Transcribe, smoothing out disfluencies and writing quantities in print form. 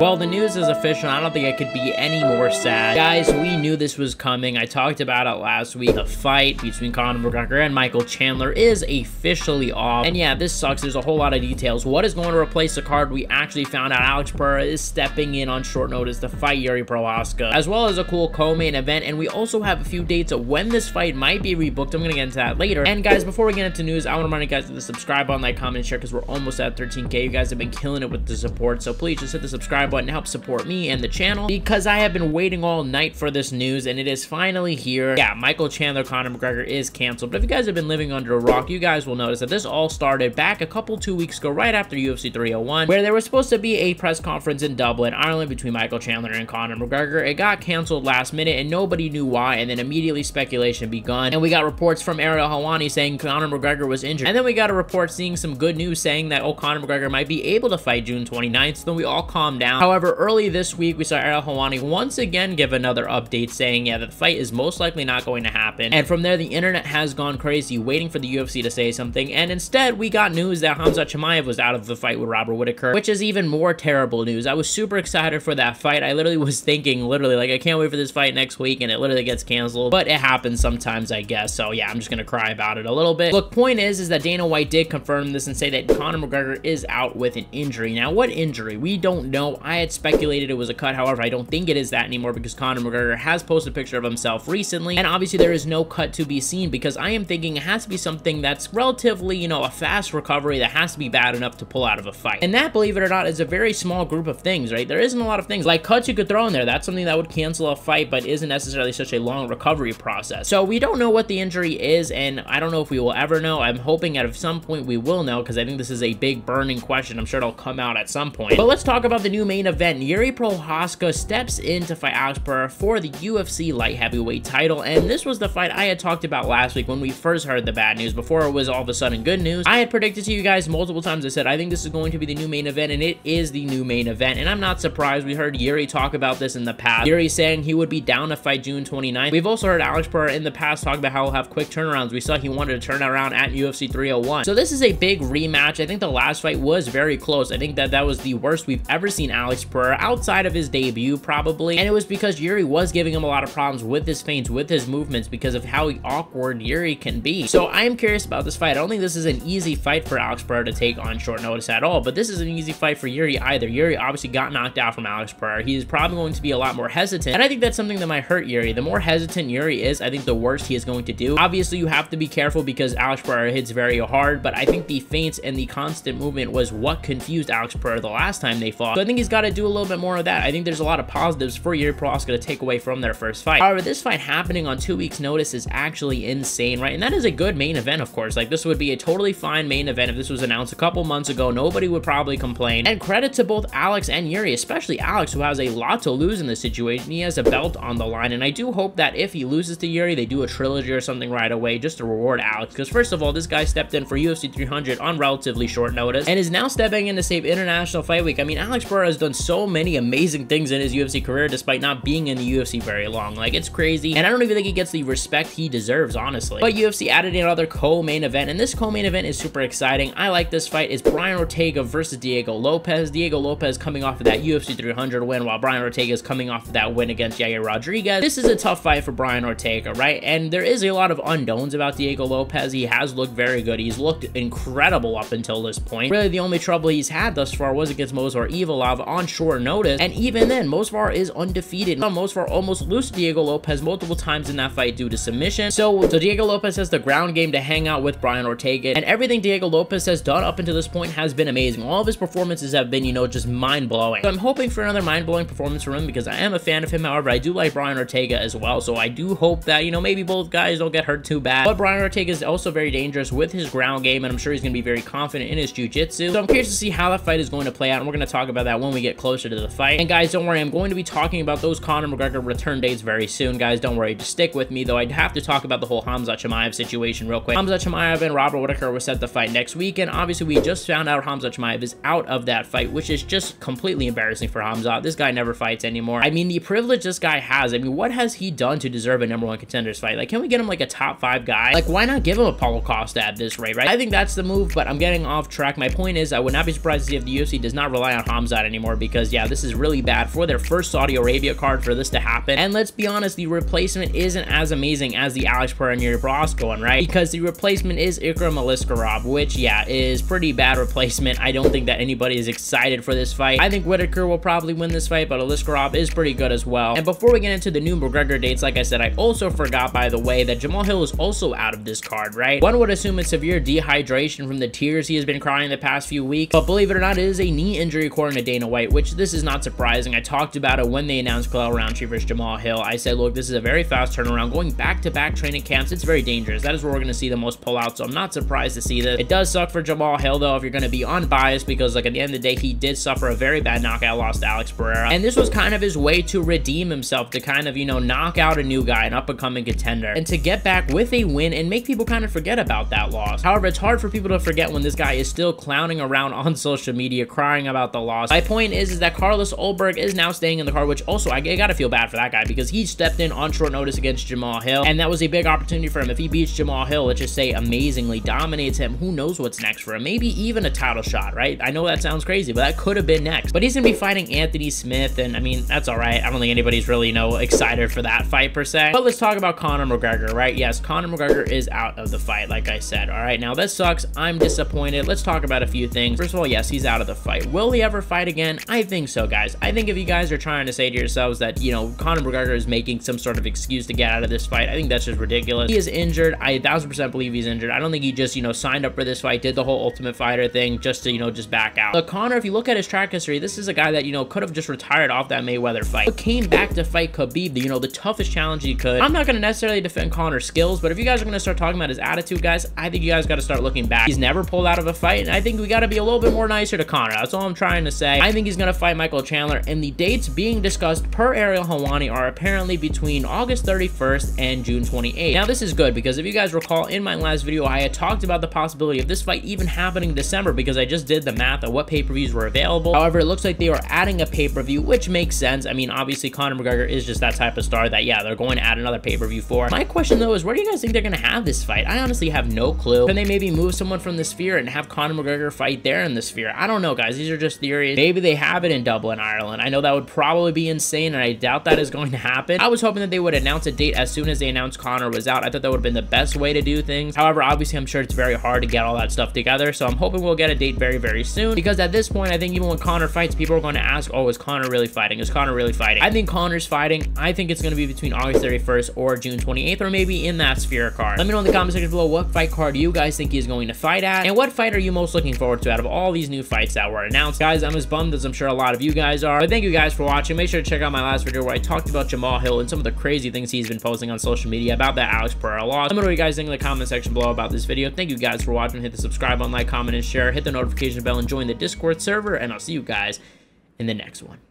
Well, the news is official. I don't think I could be any more sad. Guys, we knew this was coming. I talked about it last week. The fight between Conor McGregor and Michael Chandler is officially off. And yeah, this sucks. There's a whole lot of details. What is going to replace the card? We actually found out Alex Pereira is stepping in on short notice to fight Jiri Prochazka, as well as a cool co-main event. And we also have a few dates of when this fight might be rebooked. I'm going to get into that later. And guys, before we get into news, I want to remind you guys to subscribe, on, like, comment, and share, because we're almost at 13K. You guys have been killing it with the support. So please just hit the subscribe button, help support me and the channel, because I have been waiting all night for this news and it is finally here. Yeah, Michael Chandler, Conor McGregor is canceled, but if you guys have been living under a rock, you guys will notice that this all started back a couple 2 weeks ago, right after UFC 301, where there was supposed to be a press conference in Dublin, Ireland, between Michael Chandler and Conor McGregor. It got canceled last minute and nobody knew why, and then immediately speculation begun, and we got reports from Ariel Helwani saying Conor McGregor was injured, and then we got a report seeing some good news saying that, oh, Conor McGregor might be able to fight June 29th, so then we all calmed down. However, early this week, we saw Ariel Helwani once again give another update saying, yeah, that the fight is most likely not going to happen. And from there, the internet has gone crazy waiting for the UFC to say something. And instead, we got news that Hamza Chimaev was out of the fight with Robert Whittaker, which is even more terrible news. I was super excited for that fight. I literally was thinking, like, I can't wait for this fight next week, and it literally gets canceled. But it happens sometimes, I guess. So yeah, I'm just going to cry about it a little bit. Look, point is that Dana White did confirm this and say that Conor McGregor is out with an injury. Now, what injury? We don't know. I had speculated it was a cut. However, I don't think it is that anymore, because Conor McGregor has posted a picture of himself recently, and obviously there is no cut to be seen, because I am thinking it has to be something that's relatively, you know, a fast recovery that has to be bad enough to pull out of a fight. And that, believe it or not, is a very small group of things, right? There isn't a lot of things like cuts you could throw in there. That's something that would cancel a fight, but isn't necessarily such a long recovery process. So we don't know what the injury is, and I don't know if we will ever know. I'm hoping at some point we will know, because I think this is a big burning question. I'm sure it'll come out at some point. But let's talk about the new main event. Jiri Prochazka steps in to fight Alex Pereira for the UFC light heavyweight title, and this was the fight I had talked about last week when we first heard the bad news, before it was all of a sudden good news. I had predicted to you guys multiple times, I said I think this is going to be the new main event, and it is the new main event, and I'm not surprised. We heard Jiri talk about this in the past. Jiri saying he would be down to fight June 29th. We've also heard Alex Pereira in the past talk about how he'll have quick turnarounds. We saw he wanted to turn around at UFC 301. So this is a big rematch. I think the last fight was very close. I think that was the worst we've ever seen Alex Pereira outside of his debut, probably, and it was because Jiri was giving him a lot of problems with his feints, with his movements, because of how awkward Jiri can be. So I am curious about this fight. I don't think this is an easy fight for Alex Pereira to take on short notice at all, but this is an easy fight for Jiri either. Jiri obviously got knocked out from Alex Pereira. He is probably going to be a lot more hesitant, and I think that's something that might hurt Jiri. The more hesitant Jiri is, I think the worse he is going to do. Obviously, you have to be careful because Alex Pereira hits very hard, but I think the feints and the constant movement was what confused Alex Pereira the last time they fought. So I think he's got to do a little bit more of that. I think there's a lot of positives for Jiri Prochazka to take away from their first fight. However, this fight happening on 2 weeks notice is actually insane, right? And that is a good main event, of course. Like, this would be a totally fine main event if this was announced a couple months ago. Nobody would probably complain. And credit to both Alex and Jiri, especially Alex, who has a lot to lose in this situation. He has a belt on the line, and I do hope that if he loses to Jiri, they do a trilogy or something right away just to reward Alex, because first of all, this guy stepped in for UFC 300 on relatively short notice and is now stepping in to save International Fight Week. I mean, Alex Pereira has done so many amazing things in his UFC career despite not being in the UFC very long. Like, it's crazy, and I don't even think he gets the respect he deserves, honestly. But UFC added another co-main event, and this co-main event is super exciting. I like this fight. It's Brian Ortega versus Diego Lopez. Diego Lopez coming off of that UFC 300 win, while Brian Ortega is coming off of that win against Yair Rodriguez. This is a tough fight for Brian Ortega, right? And there is a lot of unknowns about Diego Lopez. He has looked very good. He's looked incredible up until this point. Really, the only trouble he's had thus far was against Movsar Evloev on short notice, and even then, Movsar is undefeated. Movsar almost lost Diego Lopez multiple times in that fight due to submission. So Diego Lopez has the ground game to hang out with Brian Ortega, and everything Diego Lopez has done up until this point has been amazing. All of his performances have been, you know, just mind-blowing. So I'm hoping for another mind-blowing performance from him, because I am a fan of him. However, I do like Brian Ortega as well, so I do hope that, you know, maybe both guys don't get hurt too bad. But Brian Ortega is also very dangerous with his ground game, and I'm sure he's going to be very confident in his jiu-jitsu. So I'm curious to see how that fight is going to play out, and we're going to talk about that when we get closer to the fight. And guys, don't worry, I'm going to be talking about those Conor McGregor return dates very soon, guys. Don't worry, just stick with me, though. I'd have to talk about the whole Hamza Chimaev situation real quick. Hamza Chimaev and Robert Whittaker were set to fight next week, and obviously we just found out Hamza Chimaev is out of that fight, which is just completely embarrassing for Hamza. This guy never fights anymore. I mean, the privilege this guy has. I mean, what has he done to deserve a number one contenders fight? Like, can we get him like a top 5 guy? Like, why not give him a Paulo Costa at this rate, right? I think that's the move, but I'm getting off track. My point is, I would not be surprised to see if the UFC does not rely on Hamza anymore. anymore, because yeah, this is really bad for their first Saudi Arabia card for this to happen. And let's be honest, the replacement isn't as amazing as the Alex Pereira and Jiri Prochazka one, right? Because the replacement is Ikram Aliskerov, which yeah, is pretty bad replacement. I don't think that anybody is excited for this fight. I think Whittaker will probably win this fight, but Aliskerov is pretty good as well. And before we get into the new McGregor dates, like I said, I also forgot, by the way, that Jamahal Hill is also out of this card, right? One would assume it's severe dehydration from the tears he has been crying the past few weeks, but believe it or not, it is a knee injury according to Dana White, which this is not surprising. I talked about it when they announced Khalil Rountree versus Jamahal Hill. I said, look, this is a very fast turnaround. Going back-to-back training camps, it's very dangerous. That is where we're going to see the most pullouts, so I'm not surprised to see this. It does suck for Jamahal Hill, though, if you're going to be unbiased, because like at the end of the day, he did suffer a very bad knockout loss to Alex Pereira, and this was kind of his way to redeem himself, to kind of, you know, knock out a new guy, an up-and-coming contender, and to get back with a win and make people kind of forget about that loss. However, it's hard for people to forget when this guy is still clowning around on social media, crying about the loss. My point is that Carlos Ulberg is now staying in the card, which also I gotta feel bad for that guy, because he stepped in on short notice against Jamahal Hill, and that was a big opportunity for him. If he beats Jamahal Hill, let's just say amazingly dominates him, who knows what's next for him? Maybe even a title shot, right? I know that sounds crazy, but that could have been next. But he's gonna be fighting Anthony Smith, and I mean, that's all right. I don't think anybody's really, you know, excited for that fight per se. But let's talk about Conor McGregor, right? Yes, Conor McGregor is out of the fight, like I said. All right, now that sucks. I'm disappointed. Let's talk about a few things. First of all, yes, he's out of the fight. Will he ever fight again? I think so, guys. I think if you guys are trying to say to yourselves that, you know, Conor McGregor is making some sort of excuse to get out of this fight, I think that's just ridiculous. He is injured. I 1000% believe he's injured. I don't think he just, you know, signed up for this fight, did the whole Ultimate Fighter thing just to, you know, just back out. But Conor, if you look at his track history, this is a guy that, you know, could have just retired off that Mayweather fight, but came back to fight Khabib, you know, the toughest challenge he could. I'm not going to necessarily defend Conor's skills, but if you guys are going to start talking about his attitude, guys, I think you guys got to start looking back. He's never pulled out of a fight, and I think we got to be a little bit more nicer to Conor. That's all I'm trying to say. I think he's going to fight Michael Chandler, and the dates being discussed per Ariel Helwani are apparently between August 31st and June 28th. Now, this is good, because if you guys recall, in my last video, I had talked about the possibility of this fight even happening in December, because I just did the math of what pay-per-views were available. However, it looks like they are adding a pay-per-view, which makes sense. I mean, obviously, Conor McGregor is just that type of star that, yeah, they're going to add another pay-per-view for. My question, though, is where do you guys think they're going to have this fight? I honestly have no clue. Can they maybe move someone from the Sphere and have Conor McGregor fight there in the Sphere? I don't know, guys. These are just theories. Maybe they have it in Dublin, Ireland. I know that would probably be insane, and I doubt that is going to happen. I was hoping that they would announce a date as soon as they announced Conor was out. I thought that would have been the best way to do things. However, obviously, I'm sure it's very hard to get all that stuff together, so I'm hoping we'll get a date very, very soon, because at this point, I think even when Conor fights, people are going to ask, oh, is Conor really fighting? Is Conor really fighting? I think Conor's fighting. I think it's going to be between August 31st or June 28th, or maybe in that Sphere card. Let me know in the comment section below what fight card you guys think he's going to fight at, and what fight are you most looking forward to out of all these new fights that were announced. Guys, I'm as bummed as I'm sure a lot of you guys are, but thank you guys for watching. Make sure to check out my last video where I talked about Jamahal Hill and some of the crazy things he's been posting on social media about that Alex Pereira loss. Let me know what you guys think in the comment section below about this video. Thank you guys for watching. Hit the subscribe button, like, comment, and share. Hit the notification bell and join the Discord server, and I'll see you guys in the next one.